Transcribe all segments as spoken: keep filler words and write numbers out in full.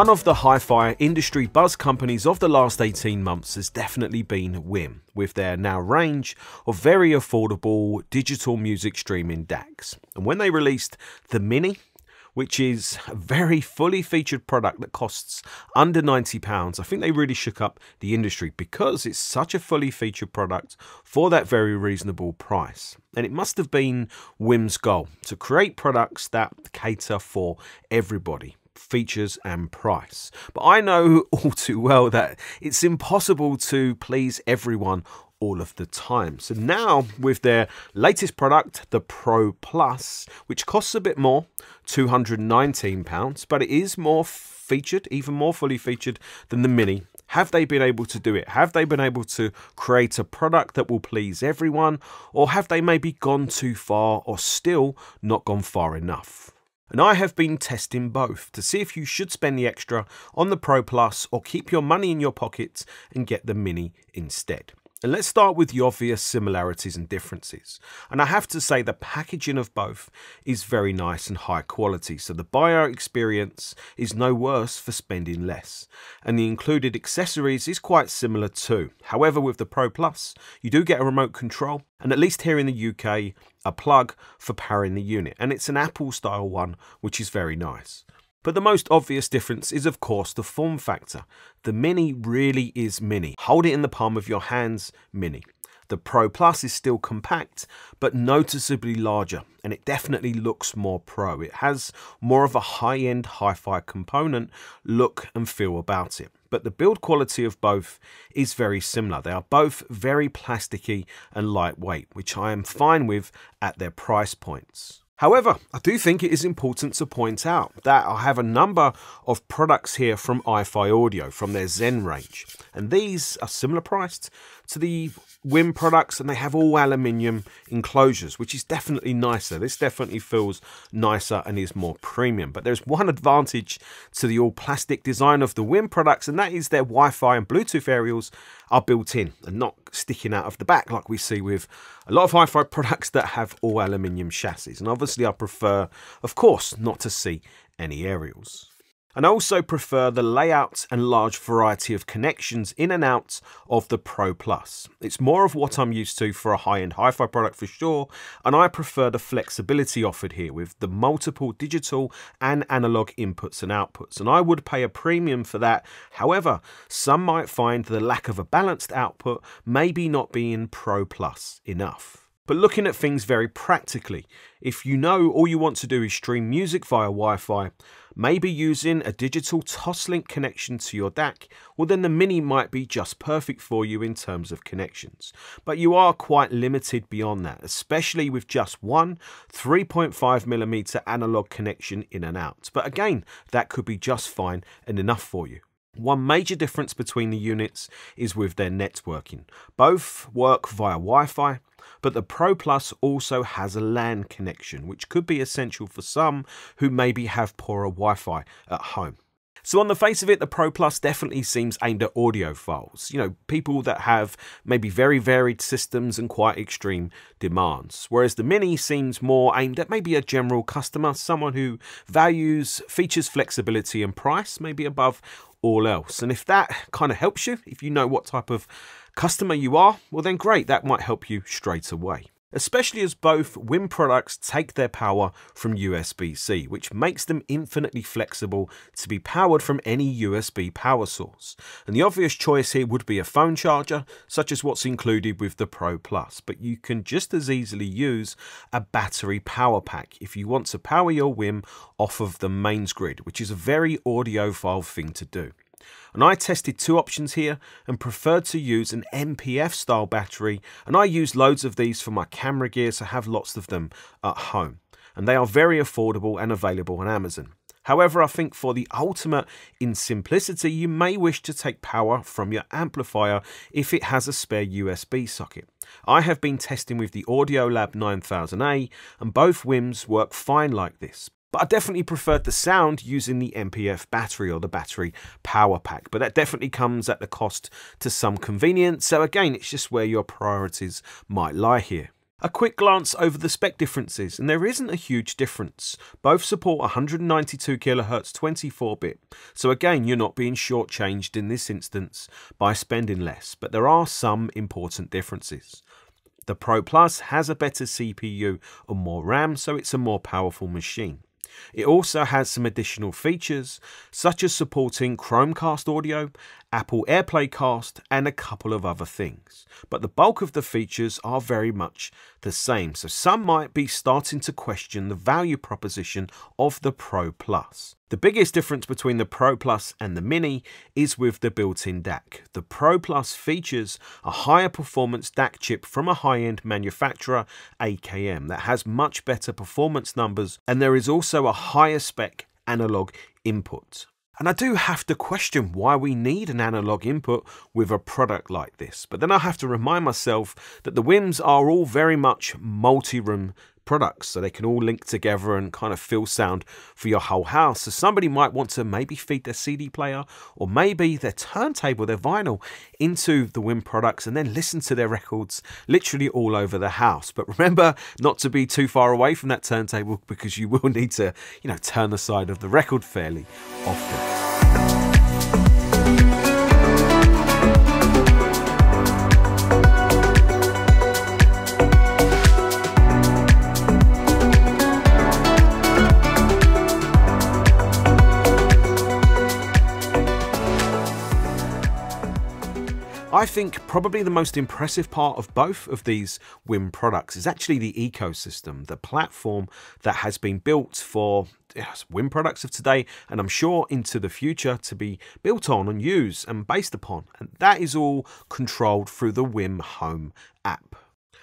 One of the hi-fi industry buzz companies of the last eighteen months has definitely been WiiM, with their now range of very affordable digital music streaming D A Cs. And when they released the Mini, which is a very fully featured product that costs under ninety pounds, I think they really shook up the industry because it's such a fully featured product for that very reasonable price. And it must have been WiiM's goal to create products that cater for everybody, features and price. But I know all too well that it's impossible to please everyone all of the time. So now with their latest product, the Pro Plus, which costs a bit more, two hundred and nineteen pounds, but it is more featured, even more fully featured than the Mini. Have they been able to do it? Have they been able to create a product that will please everyone? Or have they maybe gone too far or still not gone far enough? And I have been testing both to see if you should spend the extra on the Pro Plus or keep your money in your pockets and get the Mini instead. And let's start with the obvious similarities and differences. And I have to say the packaging of both is very nice and high quality, so the buyer experience is no worse for spending less. And the included accessories is quite similar too. However, with the Pro Plus, you do get a remote control, and at least here in the U K, a plug for powering the unit. And it's an Apple style one, which is very nice. But the most obvious difference is of course the form factor. The Mini really is mini. Hold it in the palm of your hands, mini. The Pro Plus is still compact, but noticeably larger, and it definitely looks more pro. It has more of a high-end hi-fi component look and feel about it. But the build quality of both is very similar. They are both very plasticky and lightweight, which I am fine with at their price points. However, I do think it is important to point out that I have a number of products here from iFi Audio, from their Zen range. And these are similar priced to the WiiM products, and they have all aluminium enclosures, which is definitely nicer. This definitely feels nicer and is more premium. But there's one advantage to the all plastic design of the WiiM products, and that is their Wi-Fi and Bluetooth aerials are built in and not sticking out of the back like we see with a lot of hi-fi products that have all aluminium chassis. And obviously I prefer, of course, not to see any aerials. And I also prefer the layout and large variety of connections in and out of the Pro Plus. It's more of what I'm used to for a high-end hi-fi product for sure, and I prefer the flexibility offered here with the multiple digital and analog inputs and outputs, and I would pay a premium for that. However, some might find the lack of a balanced output maybe not being Pro Plus enough. But looking at things very practically, if you know all you want to do is stream music via Wi-Fi, maybe using a digital Toslink connection to your D A C, well then the Mini might be just perfect for you in terms of connections. But you are quite limited beyond that, especially with just one three point five millimeter analog connection in and out. But again, that could be just fine and enough for you. One major difference between the units is with their networking. Both work via Wi-Fi, but the Pro Plus also has a LAN connection, which could be essential for some who maybe have poorer Wi-Fi at home. So on the face of it, the Pro Plus definitely seems aimed at audiophiles, you know, people that have maybe very varied systems and quite extreme demands, whereas the Mini seems more aimed at maybe a general customer, someone who values features, flexibility and price, maybe above all else. And if that kind of helps you, if you know what type of customer you are, well then great, that might help you straight away. Especially as both WiiM products take their power from U S B C, which makes them infinitely flexible to be powered from any U S B power source. And the obvious choice here would be a phone charger, such as what's included with the Pro Plus, but you can just as easily use a battery power pack if you want to power your WiiM off of the mains grid, which is a very audiophile thing to do. And I tested two options here and preferred to use an M P F style battery, and I use loads of these for my camera gear, so I have lots of them at home, and they are very affordable and available on Amazon. However, I think for the ultimate in simplicity, you may wish to take power from your amplifier if it has a spare U S B socket. I have been testing with the AudioLab nine thousand A, and both WiiMs work fine like this. But I definitely preferred the sound using the M P F battery or the battery power pack, but that definitely comes at the cost to some convenience. So again, it's just where your priorities might lie here. A quick glance over the spec differences, and there isn't a huge difference. Both support one hundred ninety-two kilohertz twenty-four bit, so again you're not being shortchanged in this instance by spending less, but there are some important differences. The Pro Plus has a better C P U and more RAM, so it's a more powerful machine. It also has some additional features, such as supporting Chromecast Audio, Apple AirPlay Cast, and a couple of other things. But the bulk of the features are very much the same, so some might be starting to question the value proposition of the Pro Plus. The biggest difference between the Pro Plus and the Mini is with the built-in D A C. The Pro Plus features a higher performance D A C chip from a high-end manufacturer, A K M, that has much better performance numbers, and there is also a higher spec analog input. And I do have to question why we need an analog input with a product like this, but then I have to remind myself that the WiiMs are all very much multi-room products, so they can all link together and kind of fill sound for your whole house. So somebody might want to maybe feed their C D player, or maybe their turntable, their vinyl, into the WiiM products and then listen to their records literally all over the house. But remember not to be too far away from that turntable, because you will need to, you know, turn the side of the record fairly often. I think probably the most impressive part of both of these WiiM products is actually the ecosystem, the platform that has been built for yes, WiiM products of today, and I'm sure into the future to be built on and used and based upon. And that is all controlled through the WiiM Home app.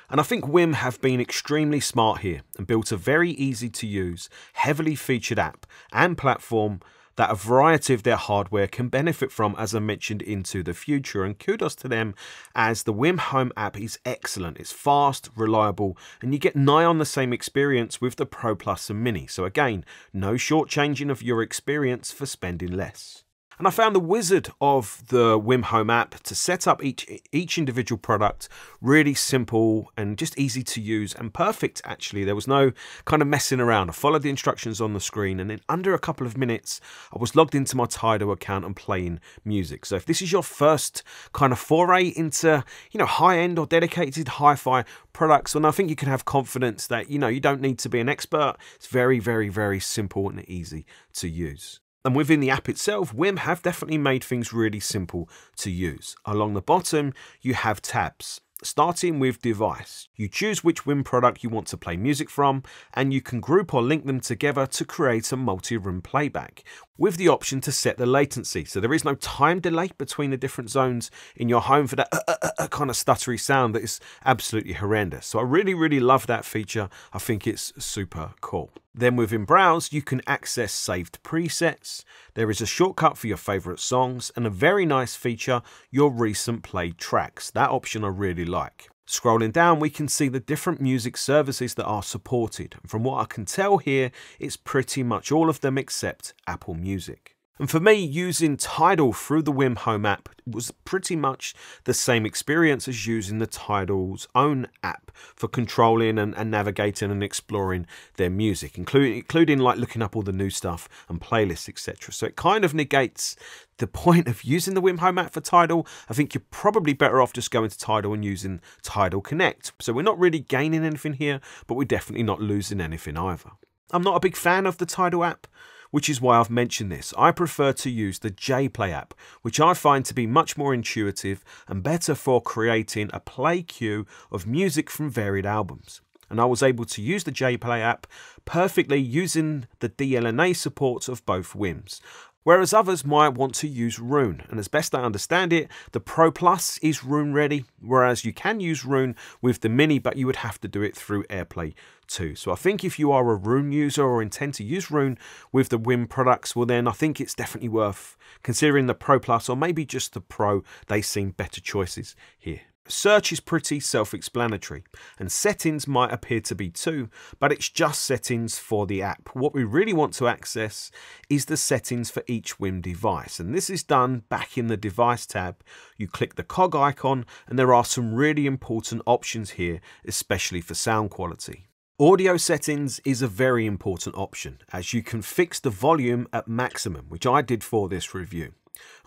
And I think WiiM have been extremely smart here and built a very easy to use, heavily featured app and platform that a variety of their hardware can benefit from, as I mentioned, into the future. And kudos to them, as the WiiM Home app is excellent. It's fast, reliable, and you get nigh on the same experience with the Pro Plus and Mini. So again, no shortchanging of your experience for spending less. And I found the wizard of the WiiM Home app to set up each, each individual product really simple and just easy to use and perfect, actually. There was no kind of messing around. I followed the instructions on the screen, and in under a couple of minutes, I was logged into my Tidal account and playing music. So if this is your first kind of foray into, you know, high-end or dedicated hi-fi products, then I think you can have confidence that, you know, you don't need to be an expert. It's very, very, very simple and easy to use. And within the app itself, WiiM have definitely made things really simple to use. Along the bottom, you have tabs, starting with device. You choose which WiiM product you want to play music from, and you can group or link them together to create a multi-room playback, with the option to set the latency. So there is no time delay between the different zones in your home for that uh, uh, uh, kind of stuttery sound that is absolutely horrendous. So I really, really love that feature. I think it's super cool. Then within Browse, you can access saved presets. There is a shortcut for your favorite songs, and a very nice feature, your recent played tracks. That option I really like. Scrolling down, we can see the different music services that are supported. From what I can tell here, it's pretty much all of them except Apple Music. And for me, using Tidal through the WiiM Home app was pretty much the same experience as using the Tidal's own app for controlling and, and navigating and exploring their music, including, including like looking up all the new stuff and playlists, et cetera. So it kind of negates the point of using the WiiM Home app for Tidal. I think you're probably better off just going to Tidal and using Tidal Connect. So we're not really gaining anything here, but we're definitely not losing anything either. I'm not a big fan of the Tidal app, which is why I've mentioned this. I prefer to use the JPlay app, which I find to be much more intuitive and better for creating a play queue of music from varied albums. And I was able to use the JPlay app perfectly using the D L N A support of both WiiMs, whereas others might want to use Roon. And as best I understand it, the Pro Plus is Roon ready, whereas you can use Roon with the Mini, but you would have to do it through AirPlay too. So I think if you are a Roon user or intend to use Roon with the WiiM products, well then I think it's definitely worth considering the Pro Plus, or maybe just the Pro. They seem better choices here. Search is pretty self-explanatory, and settings might appear to be too, but it's just settings for the app. What we really want to access is the settings for each WiiM device, and this is done back in the device tab. You click the cog icon and there are some really important options here, especially for sound quality. Audio settings is a very important option, as you can fix the volume at maximum, which I did for this review.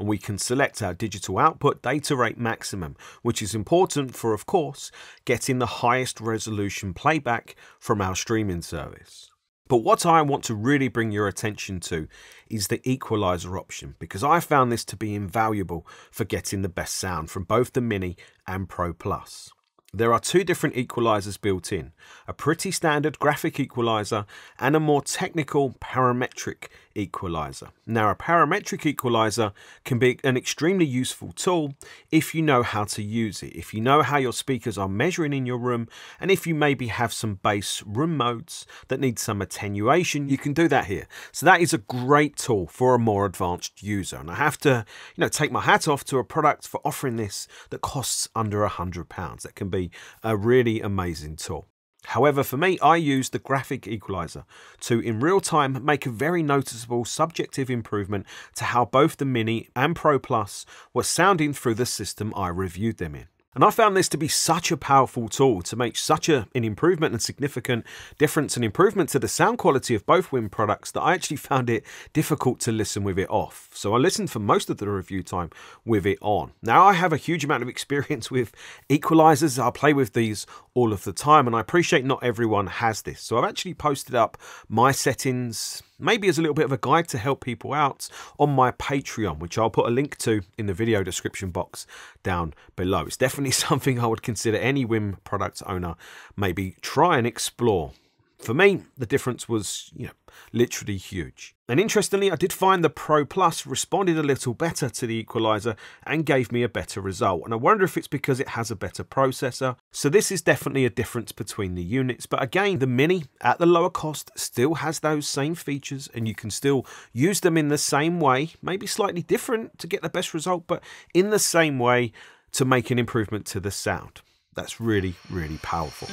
And we can select our digital output data rate maximum, which is important for, of course, getting the highest resolution playback from our streaming service. But what I want to really bring your attention to is the equalizer option, because I found this to be invaluable for getting the best sound from both the Mini and Pro Plus. There are two different equalizers built in, a pretty standard graphic equalizer and a more technical parametric equalizer. Now, a parametric equalizer can be an extremely useful tool if you know how to use it, if you know how your speakers are measuring in your room, and if you maybe have some bass room modes that need some attenuation, you can do that here. So that is a great tool for a more advanced user, and I have to, you know, take my hat off to a product for offering this that costs under a hundred pounds. That can be a really amazing tool. However, for me, I use the graphic equalizer to, in real time, make a very noticeable subjective improvement to how both the Mini and Pro Plus were sounding through the system I reviewed them in. And I found this to be such a powerful tool to make such a, an improvement and significant difference and improvement to the sound quality of both WiiM products that I actually found it difficult to listen with it off. So I listened for most of the review time with it on. Now, I have a huge amount of experience with equalizers. I play with these all of the time, and I appreciate not everyone has this. So I've actually posted up my settings, maybe as a little bit of a guide to help people out, on my Patreon, which I'll put a link to in the video description box down below. It's definitely something I would consider any WiiM product owner maybe try and explore. For me, the difference was, you know, literally huge. And interestingly, I did find the Pro Plus responded a little better to the equalizer and gave me a better result. And I wonder if it's because it has a better processor. So this is definitely a difference between the units. But again, the Mini at the lower cost still has those same features, and you can still use them in the same way, maybe slightly different to get the best result, but in the same way to make an improvement to the sound. That's really, really powerful.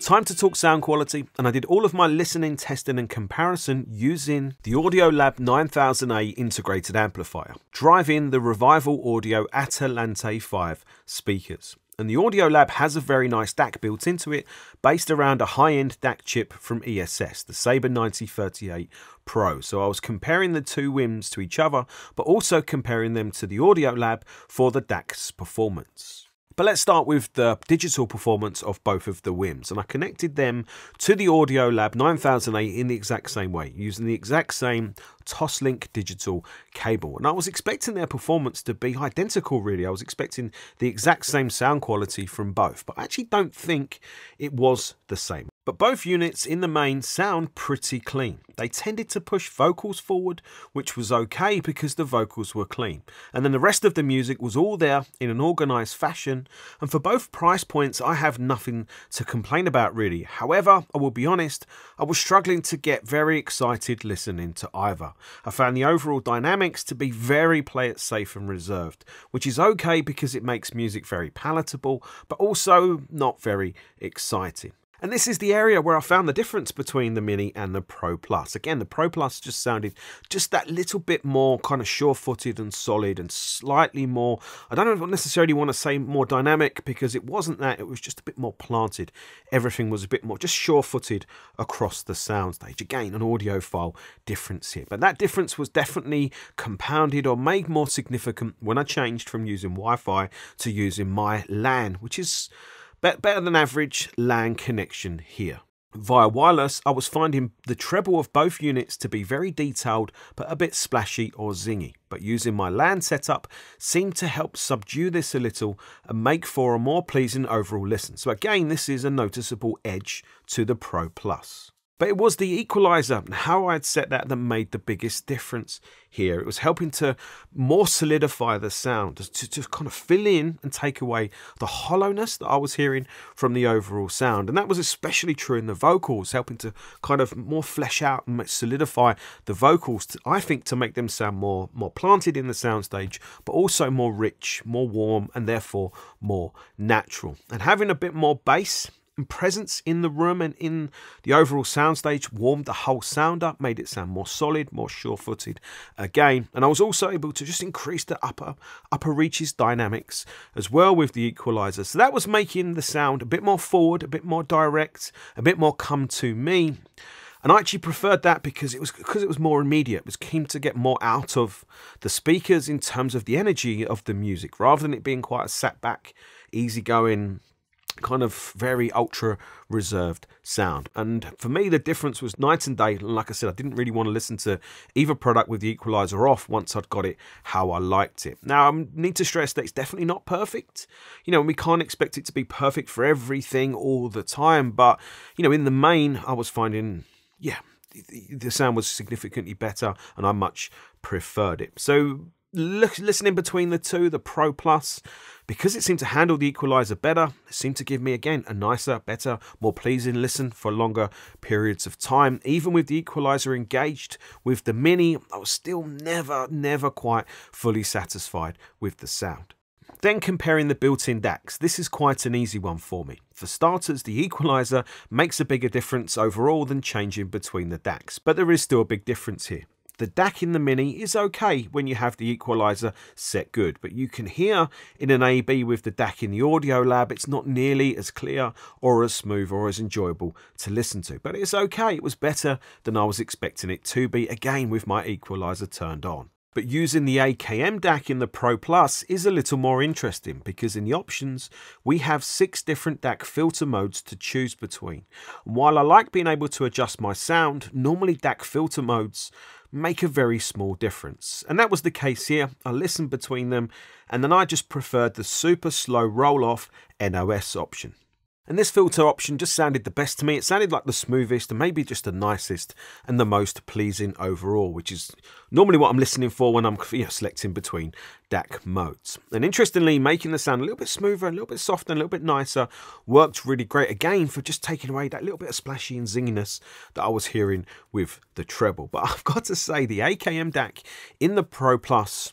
Time to talk sound quality, and I did all of my listening, testing and comparison using the AudioLab nine thousand A integrated amplifier, driving the Revival Audio Atalante five speakers. And the AudioLab has a very nice D A C built into it, based around a high-end D A C chip from E S S, the Sabre ninety thirty-eight Pro. So I was comparing the two WiiMs to each other, but also comparing them to the AudioLab for the D A C's performance. But let's start with the digital performance of both of the WiiMs, and I connected them to the AudioLab nine thousand A in the exact same way, using the exact same Toslink digital cable. And I was expecting their performance to be identical, really. I was expecting the exact same sound quality from both, but I actually don't think it was the same. But both units in the main sound pretty clean. They tended to push vocals forward, which was okay because the vocals were clean. And then the rest of the music was all there in an organized fashion. And for both price points, I have nothing to complain about, really. However, I will be honest, I was struggling to get very excited listening to either. I found the overall dynamics to be very play it safe and reserved, which is okay because it makes music very palatable, but also not very exciting. And this is the area where I found the difference between the Mini and the Pro Plus. Again, the Pro Plus just sounded just that little bit more kind of sure-footed and solid, and slightly more, I don't necessarily want to say more dynamic, because it wasn't that, it was just a bit more planted. Everything was a bit more just sure-footed across the soundstage. Again, an audiophile difference here. But that difference was definitely compounded or made more significant when I changed from using Wi-Fi to using my LAN, which is better than average LAN connection here. Via wireless, I was finding the treble of both units to be very detailed, but a bit splashy or zingy. But using my LAN setup seemed to help subdue this a little and make for a more pleasing overall listen. So again, this is a noticeable edge to the Pro Plus. But it was the equalizer and how I'd set that that made the biggest difference here. It was helping to more solidify the sound, to, to kind of fill in and take away the hollowness that I was hearing from the overall sound. And that was especially true in the vocals, helping to kind of more flesh out and solidify the vocals, to, I think, to make them sound more, more planted in the soundstage, but also more rich, more warm, and therefore more natural. And having a bit more bass and presence in the room and in the overall soundstage warmed the whole sound up, made it sound more solid, more sure-footed again. And I was also able to just increase the upper upper reaches dynamics as well with the equalizer. So that was making the sound a bit more forward, a bit more direct, a bit more come to me. And I actually preferred that because it was because it was more immediate. It was keen to get more out of the speakers in terms of the energy of the music, rather than it being quite a sat back, easygoing, kind of very ultra reserved sound. And for me, the difference was night and day. Like I said, I didn't really want to listen to either product with the equalizer off once I'd got it how I liked it. Now, I need to stress that it's definitely not perfect. You know, and we can't expect it to be perfect for everything all the time. But, you know, in the main, I was finding, yeah, the sound was significantly better and I much preferred it. So, listening between the two, the Pro Plus, because it seemed to handle the equalizer better, it seemed to give me, again, a nicer, better, more pleasing listen for longer periods of time. Even with the equalizer engaged with the Mini, I was still never, never quite fully satisfied with the sound. Then comparing the built-in D A Cs, this is quite an easy one for me. For starters, the equalizer makes a bigger difference overall than changing between the D A Cs, but there is still a big difference here. The D A C in the Mini is okay when you have the equalizer set good, but you can hear in an A B with the D A C in the AudioLab, it's not nearly as clear or as smooth or as enjoyable to listen to. But it's okay, it was better than I was expecting it to be, again with my equalizer turned on. But using the A K M D A C in the Pro Plus is a little more interesting because in the options, we have six different D A C filter modes to choose between. While I like being able to adjust my sound, normally D A C filter modes make a very small difference. And that was the case here. I listened between them and then I just preferred the super slow roll off N O S option. And this filter option just sounded the best to me. It sounded like the smoothest and maybe just the nicest and the most pleasing overall, which is normally what I'm listening for when I'm you know, selecting between D A C modes. And interestingly, making the sound a little bit smoother, a little bit softer, and a little bit nicer worked really great, again, for just taking away that little bit of splashy and zinginess that I was hearing with the treble. But I've got to say, the A K M D A C in the Pro Plus,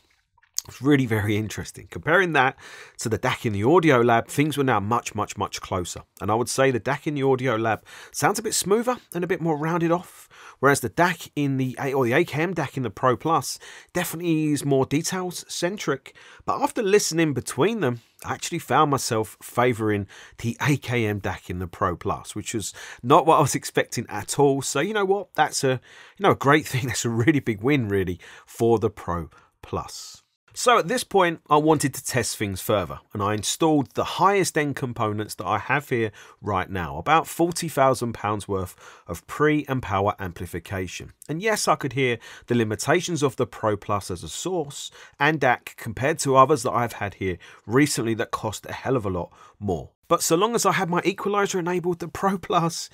it's really very interesting. Comparing that to the D A C in the AudioLab, things were now much, much, much closer. And I would say the D A C in the AudioLab sounds a bit smoother and a bit more rounded off, whereas the D A C in the or the A K M D A C in the Pro Plus definitely is more details centric. But after listening between them, I actually found myself favouring the A K M D A C in the Pro Plus, which was not what I was expecting at all. So you know what? That's a you know a great thing. That's a really big win, really, for the Pro Plus. So at this point, I wanted to test things further, and I installed the highest end components that I have here right now, about forty thousand pounds worth of pre and power amplification. And yes, I could hear the limitations of the Pro Plus as a source and D A C compared to others that I've had here recently that cost a hell of a lot more. But so long as I had my equalizer enabled, the Pro Plus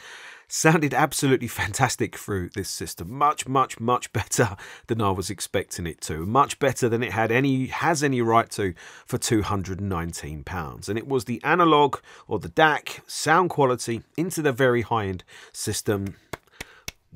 sounded absolutely fantastic through this system. Much, much, much better than I was expecting it to. Much better than it had any has any right to for two hundred and nineteen pounds. And it was the analog or the D A C sound quality into the very high-end system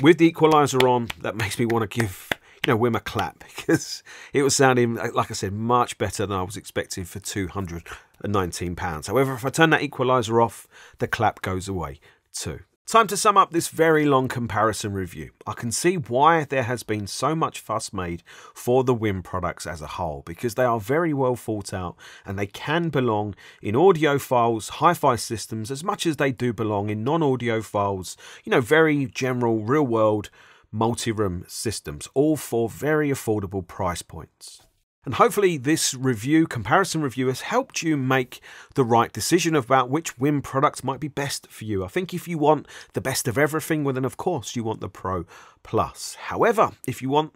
with the equalizer on that makes me want to give you know, WiiM a clap, because it was sounding, like I said, much better than I was expecting for two hundred and nineteen pounds. However, if I turn that equalizer off, the clap goes away too. Time to sum up this very long comparison review. I can see why there has been so much fuss made for the WiiM products as a whole, because they are very well thought out and they can belong in audiophiles, hi-fi systems, as much as they do belong in non-audiophiles, you know, very general, real-world, multi-room systems, all for very affordable price points. And hopefully this review, comparison review, has helped you make the right decision about which WiiM product might be best for you. I think if you want the best of everything, well then of course you want the Pro Plus. However, if you want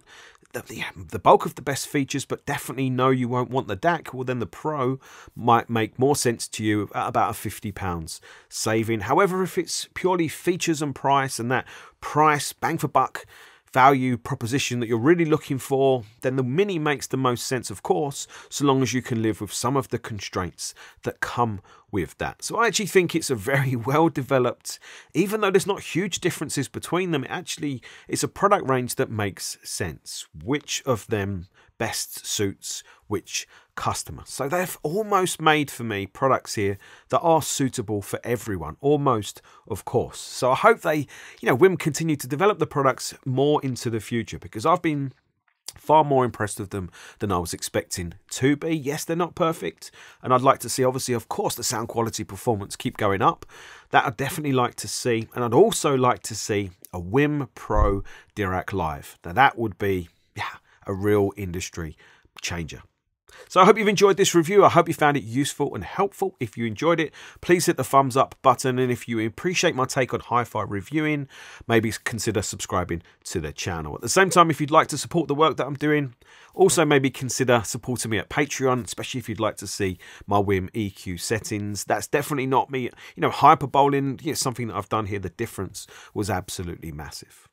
the, the bulk of the best features but definitely know you won't want the D A C, well then the Pro might make more sense to you at about a fifty pounds saving. However, if it's purely features and price and that price bang for buck value proposition that you're really looking for, then the Mini makes the most sense, of course, so long as you can live with some of the constraints that come with that. So I actually think it's a very well developed, even though there's not huge differences between them, it actually it's a product range that makes sense. Which of them best suits which customer? So they've almost made for me products here that are suitable for everyone, almost, of course. So I hope they, you know, WiiM continue to develop the products more into the future, because I've been far more impressed with them than I was expecting to be. Yes, they're not perfect, and I'd like to see, obviously, of course, the sound quality performance keep going up. That I'd definitely like to see, and I'd also like to see a WiiM Pro Dirac Live. Now that would be, yeah, a real industry changer. So I hope you've enjoyed this review. I hope you found it useful and helpful. If you enjoyed it, please hit the thumbs up button. And if you appreciate my take on hi-fi reviewing, maybe consider subscribing to the channel. At the same time, if you'd like to support the work that I'm doing, also maybe consider supporting me at Patreon, especially if you'd like to see my WiiM E Q settings. That's definitely not me, you know, hyperboling. You know, something that I've done here, the difference was absolutely massive.